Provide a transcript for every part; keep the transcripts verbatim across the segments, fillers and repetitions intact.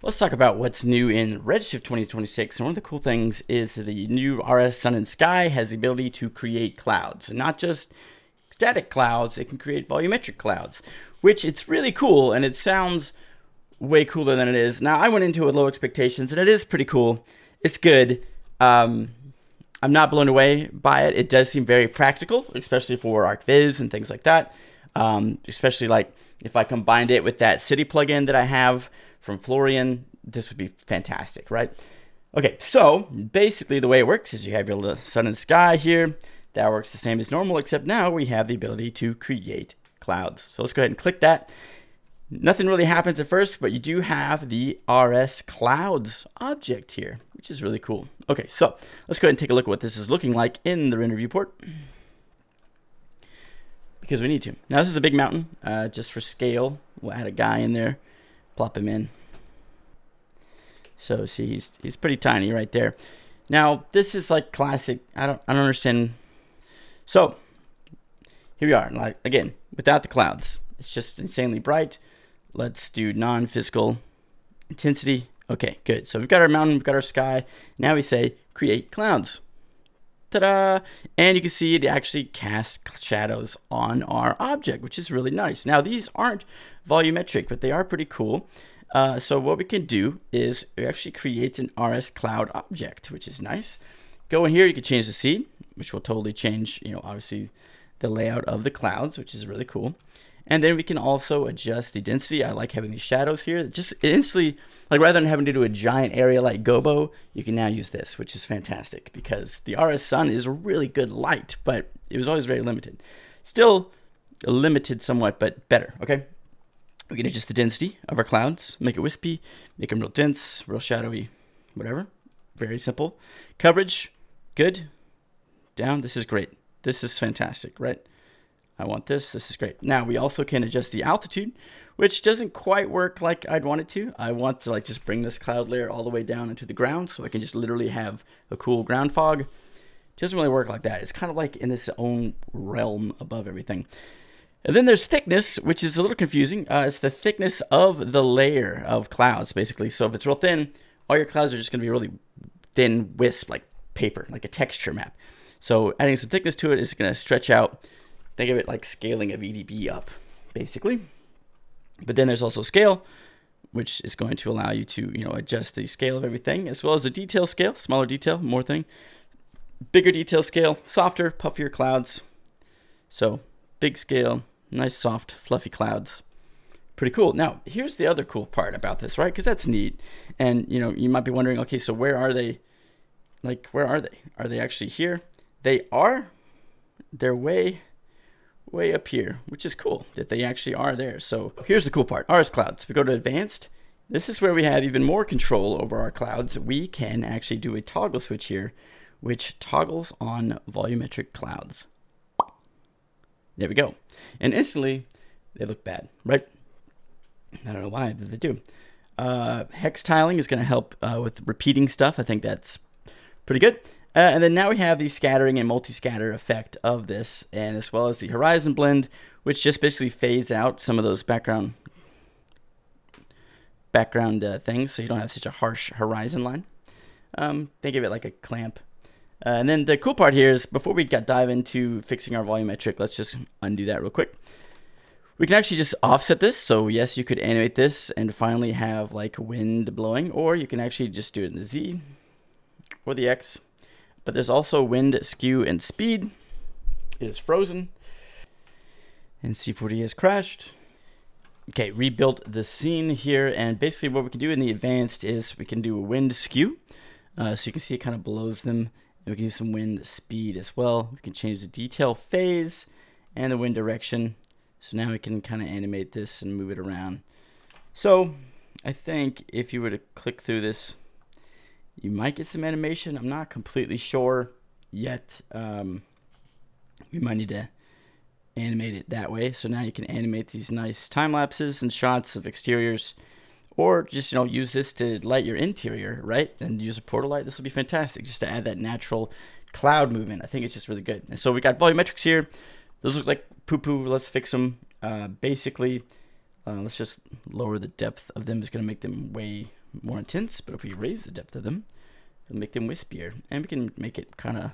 Let's talk about what's new in Redshift twenty twenty-six. And one of the cool things is that the new R S Sun and Sky has the ability to create clouds, and not just static clouds. It can create volumetric clouds, which it's really cool, and it sounds way cooler than it is. Now, I went into it with low expectations, and it is pretty cool. It's good. Um, I'm not blown away by it. It does seem very practical, especially for ArchViz and things like that. Um, especially like if I combined it with that city plugin that I have from Florian, this would be fantastic, right? Okay, so basically the way it works is you have your little sun and sky here. That works the same as normal, except now we have the ability to create clouds. So let's go ahead and click that. Nothing really happens at first, but you do have the R S Clouds object here, which is really cool. Okay, so let's go ahead and take a look at what this is looking like in the render viewport, because we need to. Now, this is a big mountain, uh, just for scale. We'll add a guy in there, plop him in. So see, he's, he's pretty tiny right there. Now, this is like classic. I don't, I don't understand. So here we are, like again, without the clouds. It's just insanely bright. Let's do non-physical intensity. Okay, good. So we've got our mountain, we've got our sky. Now we say create clouds. Ta-da! And you can see it actually casts shadows on our object, which is really nice. Now, these aren't volumetric, but they are pretty cool. Uh, so what we can do is it actually creates an R S cloud object, which is nice. Go in here, you can change the scene, which will totally change, you know, obviously the layout of the clouds, which is really cool. And then we can also adjust the density. I like having these shadows here. Just instantly, like rather than having to do a giant area like Gobo, you can now use this, which is fantastic because the R S Sun is a really good light, but it was always very limited. Still limited somewhat, but better, okay? We can adjust the density of our clouds, make it wispy, make them real dense, real shadowy, whatever. Very simple. Coverage, good. Down, this is great. This is fantastic, right? I want this, this is great. Now we also can adjust the altitude, which doesn't quite work like I'd want it to. I want to like just bring this cloud layer all the way down into the ground so I can just literally have a cool ground fog. It doesn't really work like that. It's kind of like in this own realm above everything. And then there's thickness, which is a little confusing. Uh, it's the thickness of the layer of clouds, basically. So if it's real thin, all your clouds are just gonna be really thin wisp, like paper, like a texture map. So adding some thickness to it is gonna stretch out. Think of it like scaling a V D B up, basically. But then there's also scale, which is going to allow you to, you know, adjust the scale of everything, as well as the detail scale, smaller detail, more thing, bigger detail scale, softer, puffier clouds. So big scale, nice, soft, fluffy clouds. Pretty cool. Now, here's the other cool part about this, right? Because that's neat. And, you know, you might be wondering, okay, so where are they? Like, where are they? Are they actually here? They are. They're way... way up here, which is cool that they actually are there. So here's the cool part, R S Clouds. We go to Advanced. This is where we have even more control over our clouds. We can actually do a toggle switch here, which toggles on volumetric clouds. There we go. And instantly, they look bad, right? I don't know why, but they do. Uh, hex tiling is going to help uh, with repeating stuff. I think that's pretty good. Uh, and then now we have the scattering and multi-scatter effect of this, and as well as the horizon blend, which just basically fades out some of those background background uh, things, so you don't have such a harsh horizon line. Um, think of it like a clamp. Uh, and then the cool part here is, before we got dive into fixing our volumetric, let's just undo that real quick. We can actually just offset this, so yes, you could animate this and finally have like wind blowing, or you can actually just do it in the Z or the X. But there's also wind, skew, and speed. It is frozen. And C four D has crashed. Okay, rebuilt the scene here. And basically what we can do in the advanced is we can do a wind skew. Uh, so you can see it kind of blows them. And we can do some wind speed as well. We can change the detail phase and the wind direction. So now we can kind of animate this and move it around. So I think if you were to click through this, you might get some animation. I'm not completely sure yet. Um, we might need to animate it that way. So now you can animate these nice time lapses and shots of exteriors, or just, you know, use this to light your interior, right? And use a portal light. This would be fantastic just to add that natural cloud movement. I think it's just really good. And so we got volumetrics here. Those look like poo-poo. Let's fix them. Uh, basically, uh, let's just lower the depth of them. It's going to make them way more intense, but if we raise the depth of them, it'll make them wispier, and we can make it kind of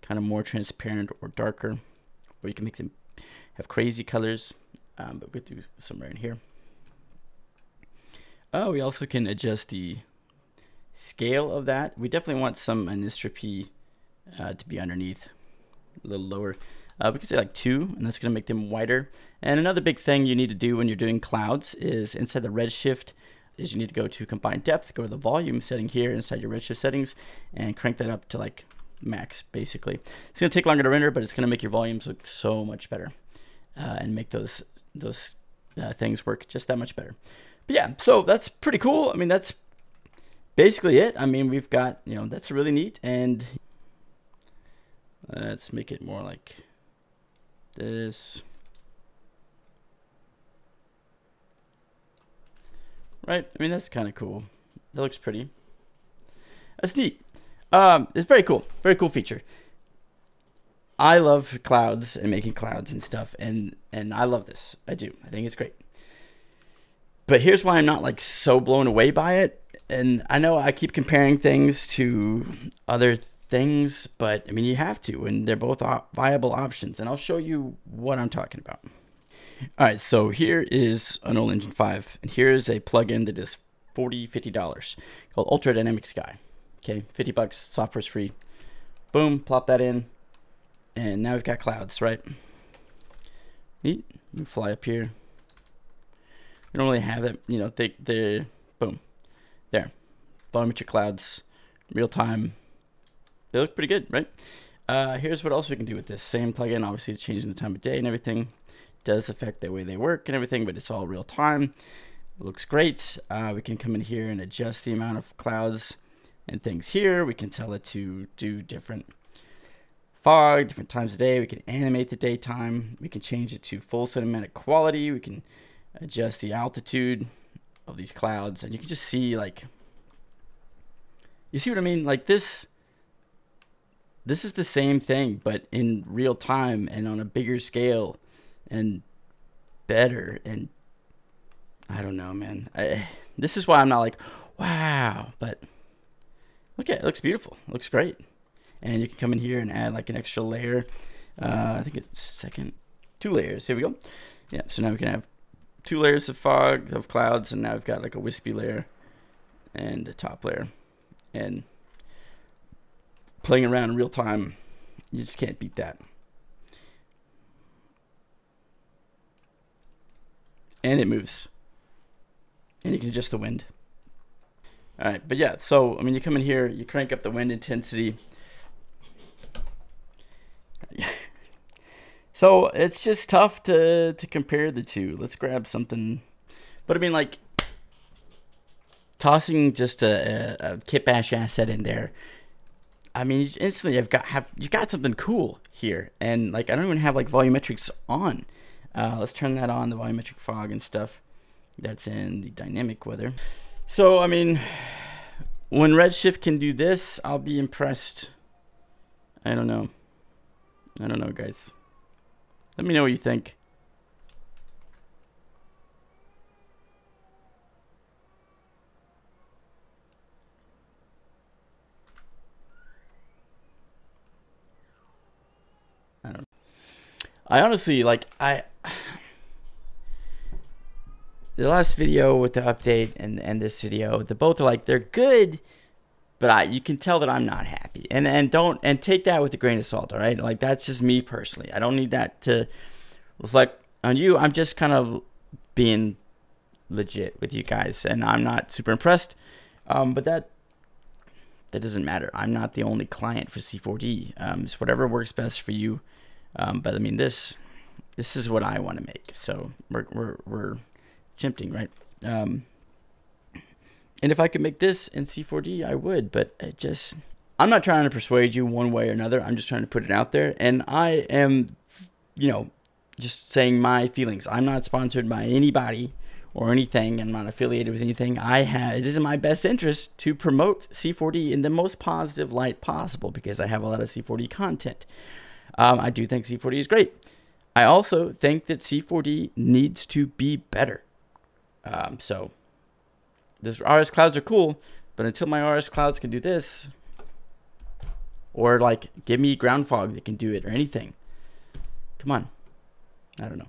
kind of more transparent or darker, or you can make them have crazy colors, um, but we'll do somewhere in here. Uh, we also can adjust the scale of that. We definitely want some anisotropy uh, to be underneath, a little lower. Uh, we can say like two, and that's going to make them wider. And another big thing you need to do when you're doing clouds is inside the Redshift is you need to go to combined depth, go to the volume setting here inside your Redshift settings, and crank that up to like max, basically. It's going to take longer to render, but it's going to make your volumes look so much better uh, and make those, those uh, things work just that much better. But yeah, so that's pretty cool. I mean, that's basically it. I mean, we've got, you know, that's really neat. And let's make it more like this. Right, I mean, that's kind of cool. That looks pretty. That's neat. Um, it's very cool, very cool feature. I love clouds and making clouds and stuff, and, and I love this. I do, I think it's great. But here's why I'm not like so blown away by it. And I know I keep comparing things to other things, but I mean, you have to, and they're both op viable options. And I'll show you what I'm talking about. All right, so here is Unreal Engine five, and here is a plugin that is forty dollars, fifty dollars, called Ultra Dynamic Sky. Okay, fifty bucks, software's free. Boom, plop that in, and now we've got clouds, right? Neat. We fly up here. We don't really have it, you know. They, they, boom, there. Volumetric clouds, real time. They look pretty good, right? Uh, here's what else we can do with this same plugin. Obviously, it's changing the time of day and everything. Does affect the way they work and everything, but it's all real time. It looks great. Uh, we can come in here and adjust the amount of clouds and things here. We can tell it to do different fog, different times of day. We can animate the daytime. We can change it to full cinematic quality. We can adjust the altitude of these clouds, and you can just see, like, you see what I mean? Like this, this is the same thing, but in real time and on a bigger scale. And better, and I don't know, man. I, this is why I'm not like, wow, but look at it, it looks beautiful, it looks great. And you can come in here and add like an extra layer. Uh, I think it's second, two layers, here we go. Yeah, so now we can have two layers of fog, of clouds, and now we've got like a wispy layer and a top layer. And playing around in real time, you just can't beat that. And it moves, and you can adjust the wind. All right, but yeah, so I mean, you come in here, you crank up the wind intensity. So it's just tough to to compare the two. Let's grab something, but I mean, like tossing just a, a, a kit-bash asset in there. I mean, instantly I've got have you got something cool here, and like I don't even have like volumetrics on. Uh, let's turn that on, the volumetric fog and stuff. That's in the dynamic weather. So, I mean, when Redshift can do this, I'll be impressed. I don't know. I don't know, guys. Let me know what you think. I don't know. I honestly, like, I... The last video with the update and and this video, the both are like they're good, but I you can tell that I'm not happy. And and don't and take that with a grain of salt, all right? Like that's just me personally. I don't need that to reflect on you. I'm just kind of being legit with you guys, and I'm not super impressed. Um, but that that doesn't matter. I'm not the only client for C four D. Um, it's whatever works best for you. Um, but I mean this this is what I want to make. So we're we're we're tempting, right? Um, and if I could make this in C four D, I would, but it just, I'm not trying to persuade you one way or another. I'm just trying to put it out there. And I am, you know, just saying my feelings. I'm not sponsored by anybody or anything. I'm not affiliated with anything. I have, it is in my best interest to promote C four D in the most positive light possible because I have a lot of C four D content. Um, I do think C four D is great. I also think that C four D needs to be better. Um, so This R S clouds are cool, but until my R S clouds can do this, or like give me ground fog that can do it or anything, come on, I don't know.